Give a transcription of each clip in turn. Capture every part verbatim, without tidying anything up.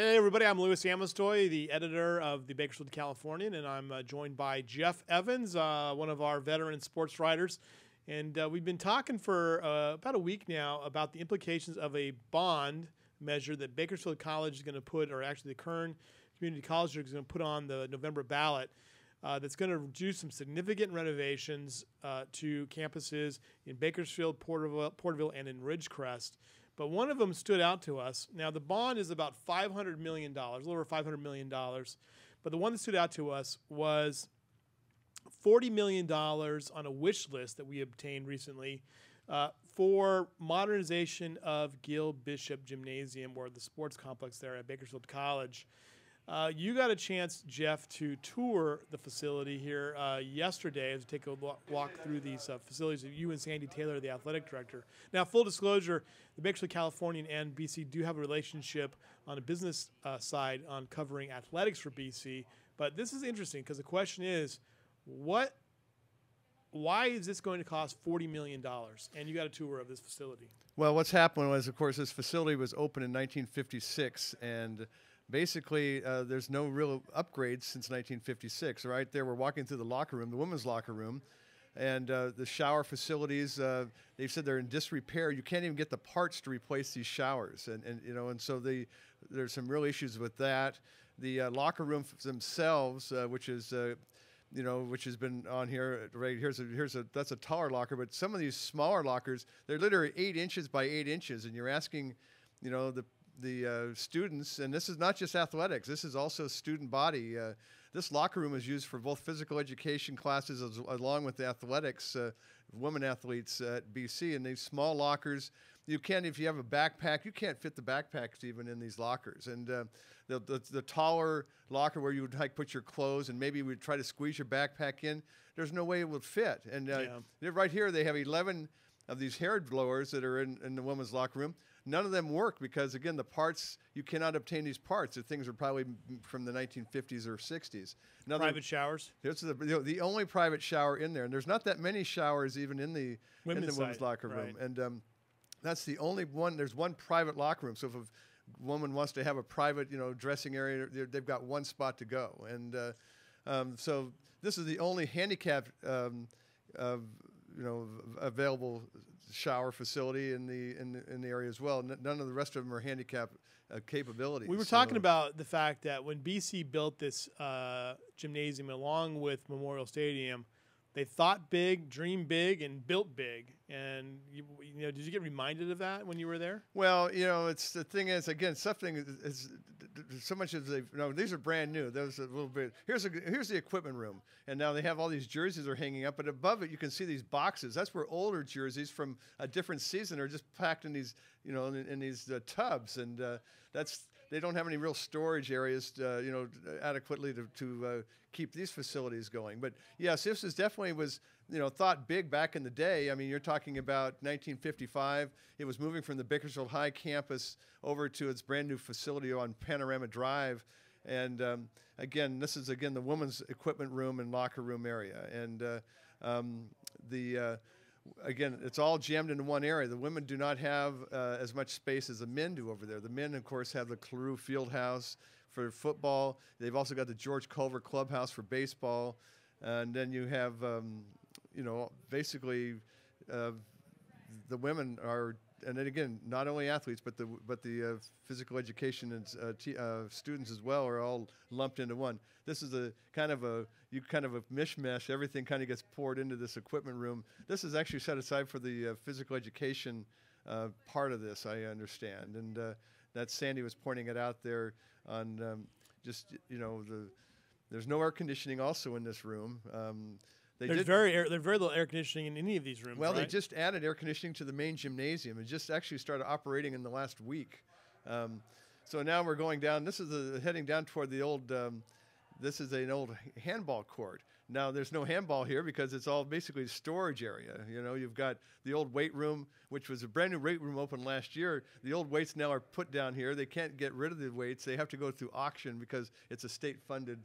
Hey everybody, I'm Louis Amistoy, the editor of The Bakersfield Californian, and I'm uh, joined by Jeff Evans, uh, one of our veteran sports writers. And uh, we've been talking for uh, about a week now about the implications of a bond measure that Bakersfield College is going to put, or actually the Kern Community College is going to put on the November ballot, uh, that's going to do some significant renovations uh, to campuses in Bakersfield, Porterville, Porterville, and in Ridgecrest. But one of them stood out to us. Now, the bond is about five hundred million dollars, a little over five hundred million dollars. But the one that stood out to us was forty million dollars on a wish list that we obtained recently uh, for modernization of Gil Bishop Gymnasium, or the sports complex there at Bakersfield College. Uh, you got a chance, Jeff, to tour the facility here uh, yesterday as we take a walk through these uh, facilities. You and Sandy Taylor, the athletic director. Now, full disclosure, the Bakersfield Californian and B C do have a relationship on a business uh, side on covering athletics for B C. But this is interesting because the question is, what, why is this going to cost forty million dollars? And you got a tour of this facility. Well, what's happened was, of course, this facility was opened in nineteen fifty-six, and basically, uh, there's no real upgrades since nineteen fifty-six. Right there, we're walking through the locker room, the women's locker room, and uh, the shower facilities. Uh, they've said they're in disrepair. You can't even get the parts to replace these showers, and and you know, and so the there's some real issues with that. The uh, locker room themselves, uh, which is, uh, you know, which has been on here. Right here's a here's a that's a taller locker, but some of these smaller lockers, they're literally eight inches by eight inches, and you're asking, you know, the the uh, students, and this is not just athletics, this is also student body. Uh, this locker room is used for both physical education classes as, along with the athletics, uh, women athletes at B C, and these small lockers, you can't, if you have a backpack, you can't fit the backpacks even in these lockers. And uh, the, the, the taller locker where you would like put your clothes and maybe we'd try to squeeze your backpack in, there's no way it would fit. And uh, yeah. Right here they have eleven of these hair blowers that are in, in the women's locker room. None of them work because, again, the parts, you cannot obtain these parts. The things are probably from the nineteen fifties or sixties. Another, private showers? It's the, you know, the only private shower in there. And there's not that many showers even in the women's, in the women's locker room. Right. And um, that's the only one. There's one private locker room. So if a woman wants to have a private, you know, dressing area, they've got one spot to go. And uh, um, so this is the only handicapped um, uh, you know, available shower facility in the in the, in the area as well. N none of the rest of them are handicap uh, capabilities. We were so talking about the fact that when B C built this uh, gymnasium along with Memorial Stadium, they thought big, dreamed big, and built big. And you, you know, did you get reminded of that when you were there? Well, you know, it's the thing is again something is, is so much as they you know, these are brand new. Those a little bit here's a, here's the equipment room, and now they have all these jerseys are hanging up, but above it you can see these boxes. That's where older jerseys from a different season are just packed in these you know in, in these uh, tubs, and uh, that's. They don't have any real storage areas, uh, you know, adequately to, to uh, keep these facilities going. But yes, this is definitely was, you know, thought big back in the day. I mean, you're talking about nineteen fifty-five. It was moving from the Bakersfield High campus over to its brand new facility on Panorama Drive. And um, again, this is again the women's equipment room and locker room area. And uh, um, the uh, again, it's all jammed into one area. The women do not have uh, as much space as the men do over there. The men, of course, have the Clareau Fieldhouse for football. They've also got the George Culver Clubhouse for baseball. And then you have, um, you know, basically uh, the women are, and then again, not only athletes, but the, but the uh, physical education and uh, t uh, students as well are all lumped into one. This is a kind of a, you kind of a mishmash. Everything kind of gets poured into this equipment room. This is actually set aside for the uh, physical education uh, part of this, I understand. And uh, that Sandy was pointing it out there on um, just, you know, the there's no air conditioning also in this room. Um, They there's very air, there's very little air conditioning in any of these rooms. Well, right? They just added air conditioning to the main gymnasium. It just actually started operating in the last week. Um, so now we're going down. This is a, heading down toward the old. Um, this is an old handball court. Now there's no handball here because it's all basically a storage area. You know, you've got the old weight room, which was a brand new weight room opened last year. The old weights now are put down here. They can't get rid of the weights. They have to go through auction because it's a state-funded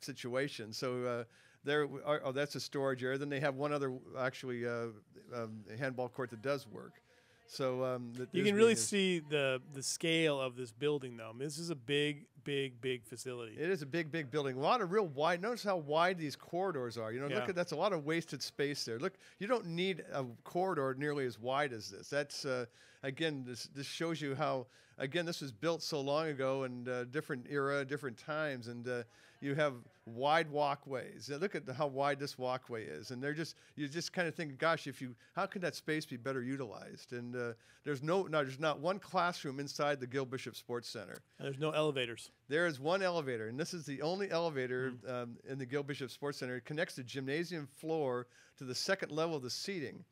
situation. So. Uh, There, are, oh, that's a storage area. Then they have one other, actually, uh, um, handball court that does work. So um, that you can really is. see the the scale of this building, though. I mean, this is a big, big, big facility. It is a big, big building. A lot of real wide. Notice how wide these corridors are. You know, yeah. look at that's a lot of wasted space there. Look, you don't need a corridor nearly as wide as this. That's uh, again, this this shows you how again this was built so long ago and uh, different era, different times, and uh, you have wide walkways. Now look at the, how wide this walkway is, and they're just you just kind of think, gosh, if you how could that space be better utilized? And Uh, there's no, no, there's not one classroom inside the Gil Bishop Sports Center. And there's no elevators. There is one elevator, and this is the only elevator mm. um, in the Gil Bishop Sports Center. It connects the gymnasium floor to the second level of the seating,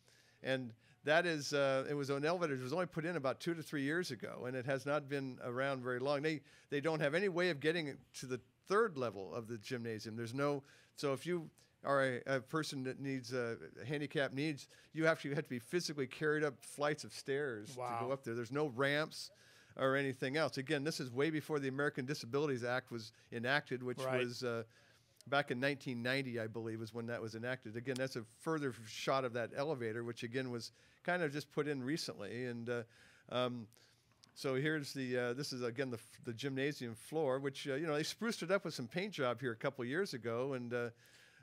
and that is, uh, it was an elevator. It was only put in about two to three years ago, and it has not been around very long. They they don't have any way of getting to the third level of the gymnasium. There's no, so if you or a, a person that needs uh, handicap needs, you actually have to be physically carried up flights of stairs wow. to go up there. There's no ramps or anything else. Again, this is way before the American Disabilities Act was enacted, which right. was uh, back in nineteen ninety, I believe, is when that was enacted. Again, that's a further shot of that elevator, which, again, was kind of just put in recently. And uh, um, so here's the, uh, this is, again, the, f the gymnasium floor, which, uh, you know, they spruced it up with some paint job here a couple years ago. And uh,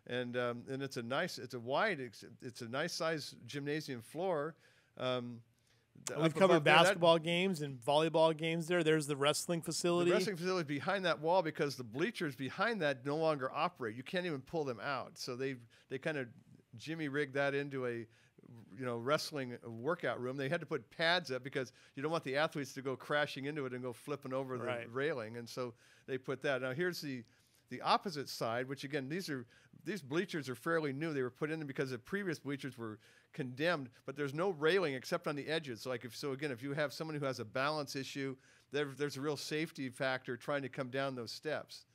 And um, and it's a nice, it's a wide, it's, it's a nice size gymnasium floor. Um, We've covered basketball games and volleyball games there. There's the wrestling facility. The wrestling facility is behind that wall because the bleachers behind that no longer operate. You can't even pull them out. So they they kind of jimmy rigged that into a you know wrestling workout room. They had to put pads up because you don't want the athletes to go crashing into it and go flipping over right. the railing. And so they put that. Now here's the. The opposite side, which again, these are these bleachers are fairly new. They were put in because the previous bleachers were condemned, but there's no railing except on the edges. So like if so again, if you have someone who has a balance issue, there, there's a real safety factor trying to come down those steps.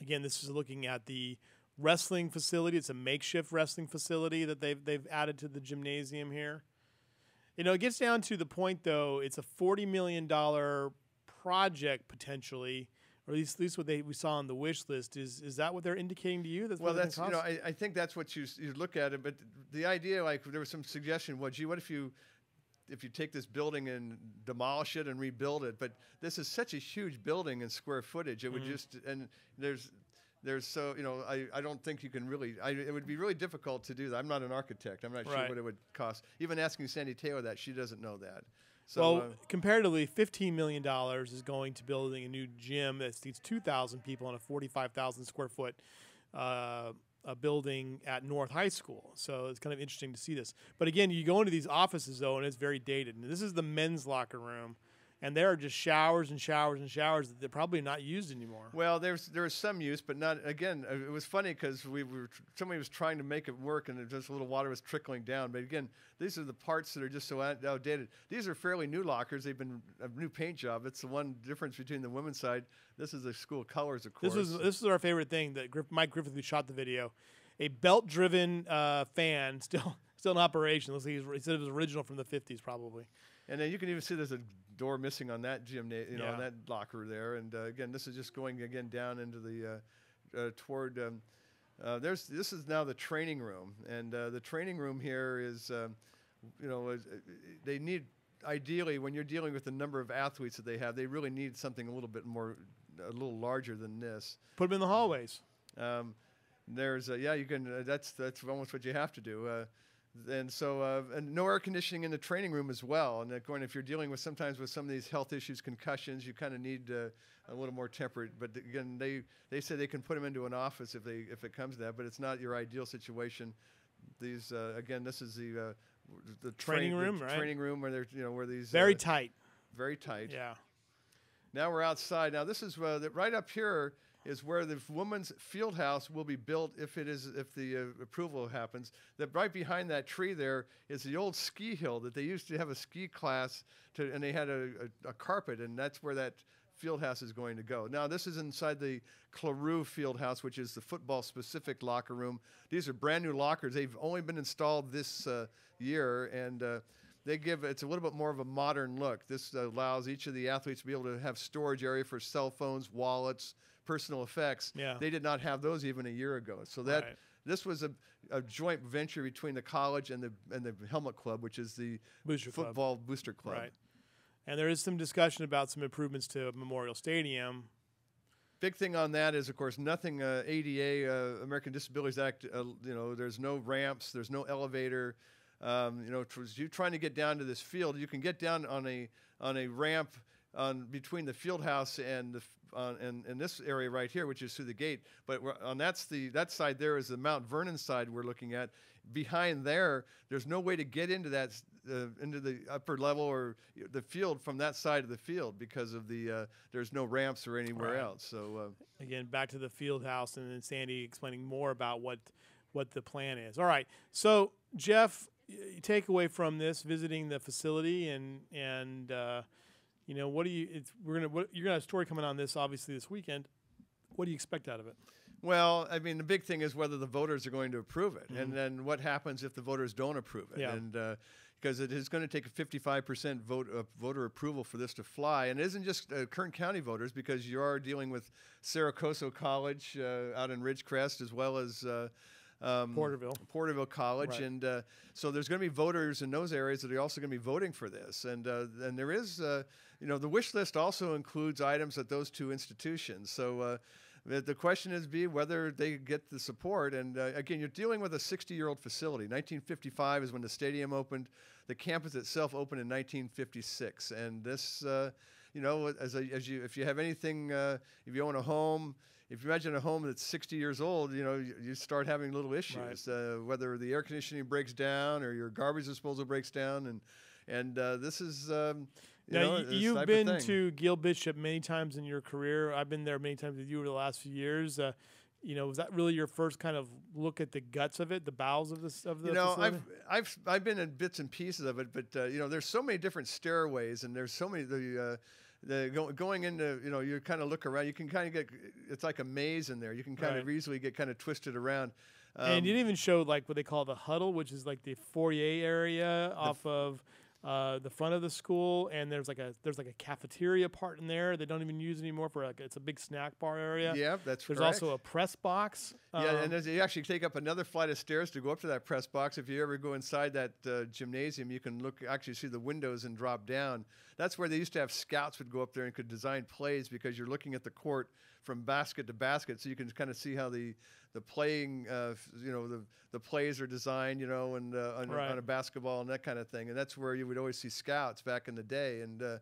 Again, this is looking at the wrestling facility. It's a makeshift wrestling facility that they've they've added to the gymnasium here. You know, it gets down to the point though, it's a forty million dollar project potentially. Or at least, at least what they we saw on the wish list is—is is that what they're indicating to you? That's well, that's you know, I, I think that's what you you look at it. But the idea, like there was some suggestion, well, gee, what if you, if you take this building and demolish it and rebuild it? But this is such a huge building in square footage. It mm-hmm. would just and there's. There's so, you know, I, I don't think you can really, I, it would be really difficult to do that. I'm not an architect. I'm not right. sure what it would cost. Even asking Sandy Taylor that, she doesn't know that. So well, uh, comparatively, fifteen million dollars is going to building a new gym that seats two thousand people in a forty-five thousand square foot uh, a building at North High School. So it's kind of interesting to see this. But again, you go into these offices, though, and it's very dated. And this is the men's locker room. And there are just showers and showers and showers that they're probably not used anymore. Well, there's there is some use, but not again. It was funny because we were somebody was trying to make it work, and just a little water was trickling down. But again, these are the parts that are just so outdated. These are fairly new lockers. They've been a new paint job. It's the one difference between the women's side. This is the school colors, of course. This was this is our favorite thing that Griff, Mike Griffith, who shot the video, a belt-driven uh, fan still still in operation. Looks like he said it was original from the fifties, probably. And then you can even see there's a door missing on that gymnasium, you know, yeah. on that locker there. And uh, again, this is just going again down into the uh, uh, toward. Um, uh, there's this is now the training room, and uh, the training room here is, um, you know, is, uh, they need ideally when you're dealing with the number of athletes that they have, they really need something a little bit more, a little larger than this. Put them in the hallways. Um, there's a, yeah, you can. Uh, that's that's almost what you have to do. Uh, And so, uh, and no air conditioning in the training room as well. And going, if you're dealing with sometimes with some of these health issues, concussions, you kind of need uh, a little more temperate. But th again, they they say they can put them into an office if they if it comes to that. But it's not your ideal situation. These uh, again, this is the uh, the training train, room, the right? Training room where they're you know where these very uh, tight, very tight. Yeah. Now we're outside. Now this is uh, that right up here is where the women's field house will be built if it is if the uh, approval happens. That right behind that tree there is the old ski hill that they used to have a ski class to, and they had a, a, a carpet, and that's where that field house is going to go. Now this is inside the Clareau Fieldhouse, which is the football-specific locker room. These are brand new lockers. They've only been installed this uh, year, and uh, they give it's a little bit more of a modern look. This allows each of the athletes to be able to have storage area for cell phones, wallets, personal effects. Yeah. They did not have those even a year ago. So that right. This was a, a joint venture between the college and the and the helmet club, which is the booster football club. booster club. Right. And there is some discussion about some improvements to Memorial Stadium. Big thing on that is, of course, nothing uh, A D A, uh, American Disabilities Act. Uh, you know, there's no ramps, there's no elevator. Um, you know, tr you trying to get down to this field, you can get down on a on a ramp on between the field house and the on and, and this area right here, which is through the gate. But we're on that's the that side there is the Mount Vernon side we're looking at. Behind there, there's no way to get into that uh, into the upper level or the field from that side of the field because of the uh, there's no ramps or anywhere right. else. So uh, again, back to the field house and then Sandy explaining more about what what the plan is. All right, so Jeff. Take away from this visiting the facility and and uh, you know what do you it's, we're gonna what, you're gonna have a story coming on this obviously this weekend. What do you expect out of it? Well, I mean the big thing is whether the voters are going to approve it, mm-hmm. and then what happens if the voters don't approve it, yeah. and. Uh, Because it is going to take a fifty-five percent vote uh, voter approval for this to fly, and it isn't just uh, Kern County voters, because you are dealing with Cerro Coso College uh, out in Ridgecrest, as well as uh, um, Porterville Porterville College, right. and uh, so there's going to be voters in those areas that are also going to be voting for this, and uh, and there is, uh, you know, the wish list also includes items at those two institutions, so. Uh, The question is be whether they get the support. And, uh, again, you're dealing with a sixty-year-old facility. nineteen fifty-five is when the stadium opened. The campus itself opened in nineteen fifty-six. And this, uh, you know, as, a, as you, if you have anything, uh, if you own a home, if you imagine a home that's sixty years old, you know, you, you start having little issues, right. uh, whether the air conditioning breaks down or your garbage disposal breaks down. And, and uh, this is... Um, You now, know, you've been to Gil Bishop many times in your career. I've been there many times with you over the last few years. Uh, you know, was that really your first kind of look at the guts of it, the bowels of this of the? You know, facility? I've I've I've been in bits and pieces of it, but uh, you know, there's so many different stairways, and there's so many the. Uh, The go, going into, you know, you kind of look around. You can kind of get, it's like a maze in there. You can kind right. of easily get kind of twisted around. Um, and you didn't even show, like, what they call the huddle, which is like the foyer area the off of uh, the front of the school. And there's like a there's like a cafeteria part in there they don't even use anymore for, like, it's a big snack bar area. Yeah, that's there's correct. There's also a press box. Yeah, um, and there's, you actually take up another flight of stairs to go up to that press box. If you ever go inside that uh, gymnasium, you can look, actually see the windows and drop down. That's where they used to have scouts would go up there and could design plays, because you're looking at the court from basket to basket, so you can kind of see how the the playing, uh, you know, the the plays are designed, you know, and uh, on, right. on a basketball and that kind of thing. And that's where you would always see scouts back in the day. And uh,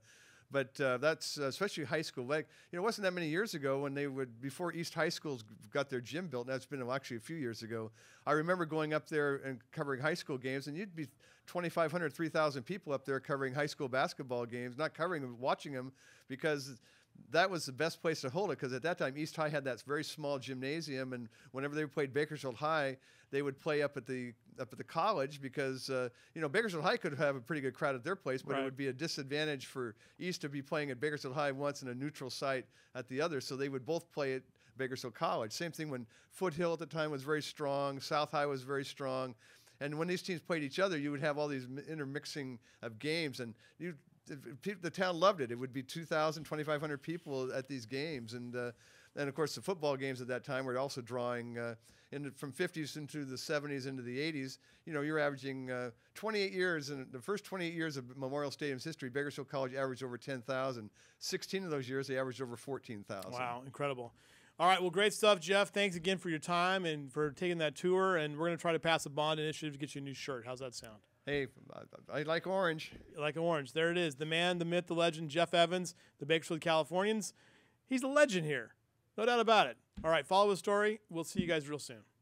but uh, that's uh, especially high school. Like, you know, it wasn't that many years ago when they would before East High School's got their gym built. That's been actually a few years ago. I remember going up there and covering high school games, and you'd be twenty-five hundred, three thousand people up there covering high school basketball games, not covering them, watching them, because that was the best place to hold it, because at that time East High had that very small gymnasium, and whenever they played Bakersfield High, they would play up at the up at the college, because uh, you know, Bakersfield High could have a pretty good crowd at their place, but right. it would be a disadvantage for East to be playing at Bakersfield High once and a neutral site at the other, so they would both play at Bakersfield College. Same thing when Foothill at the time was very strong, South High was very strong, and when these teams played each other, you would have all these intermixing of games, and you. The town loved it. It would be two thousand, twenty-five hundred people at these games, and uh, and of course the football games at that time were also drawing uh, in from fifties into the seventies into the eighties. You know, you're averaging uh, twenty-eight years, and the first twenty-eight years of Memorial Stadium's history, Bakersfield College averaged over ten thousand. sixteen of those years, they averaged over fourteen thousand. Wow, incredible! All right, well, great stuff, Jeff. Thanks again for your time and for taking that tour. And we're going to try to pass a bond initiative to get you a new shirt. How's that sound? Hey, I like orange. You like orange. There it is. The man, the myth, the legend, Jeff Evans, the Bakersfield Californians. He's a legend here. No doubt about it. All right, follow his story. We'll see you guys real soon.